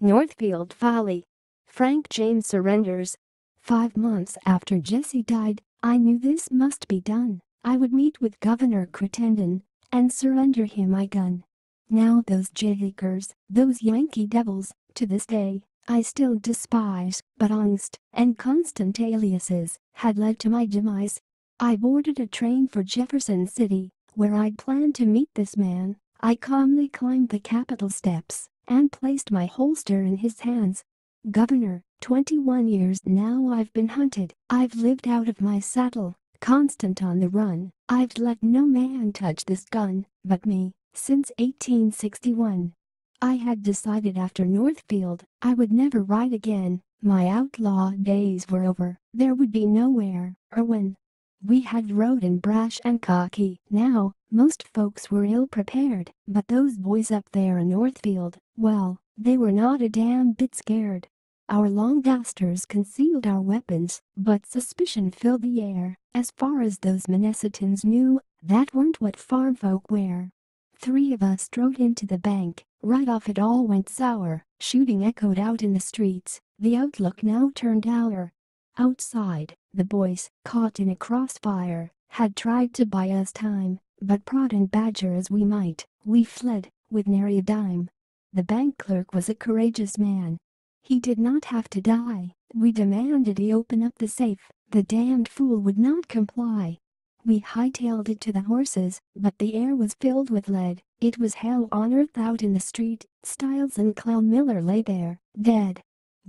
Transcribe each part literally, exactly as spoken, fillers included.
Northfield Folly. Frank James surrenders. Five months after Jesse died, I knew this must be done. I would meet with Governor Crittenden and surrender him my gun. Now those Jayhawkers, those Yankee devils, to this day, I still despise, but angst and constant aliases had led to my demise. I boarded a train for Jefferson City, where I'd planned to meet this man. I calmly climbed the Capitol steps and placed my holster in his hands. Governor, twenty-one years now I've been hunted, I've lived out of my saddle, constant on the run, I've let no man touch this gun but me, since eighteen sixty-one. I had decided after Northfield, I would never ride again, my outlaw days were over, there would be nowhere, or when. We had rode in brash and cocky, now, most folks were ill-prepared, but those boys up there in Northfield, well, they were not a damn bit scared. Our long dasters concealed our weapons, but suspicion filled the air, as far as those Menesitans knew, that weren't what farm folk wear. Three of us strode into the bank, right off it all went sour, shooting echoed out in the streets, the outlook now turned sour. Outside, the boys, caught in a crossfire, had tried to buy us time, but prod and badger as we might, we fled, with nary a dime. The bank clerk was a courageous man. He did not have to die, we demanded he open up the safe, the damned fool would not comply. We hightailed it to the horses, but the air was filled with lead, it was hell on earth out in the street, Stiles and Clell Miller lay there, dead.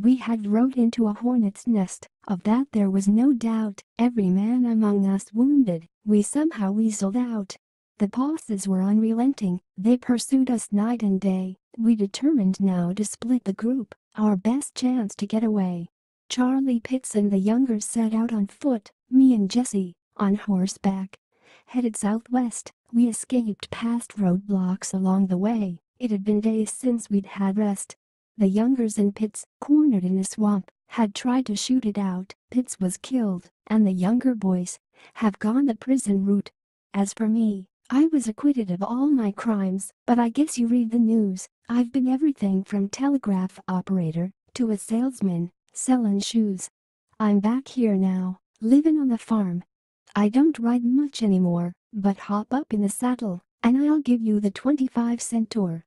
We had rode into a hornet's nest, of that there was no doubt, every man among us wounded, we somehow weaseled out. The bosses were unrelenting, they pursued us night and day, we determined now to split the group, our best chance to get away. Charlie Pitts and the Youngers set out on foot, me and Jesse, on horseback. Headed southwest, we escaped past roadblocks along the way, it had been days since we'd had rest. The Youngers and Pitts, cornered in a swamp, had tried to shoot it out, Pitts was killed, and the younger boys have gone the prison route. As for me, I was acquitted of all my crimes, but I guess you read the news, I've been everything from telegraph operator to a salesman, selling shoes. I'm back here now, living on the farm. I don't ride much anymore, but hop up in the saddle, and I'll give you the twenty-five cent tour.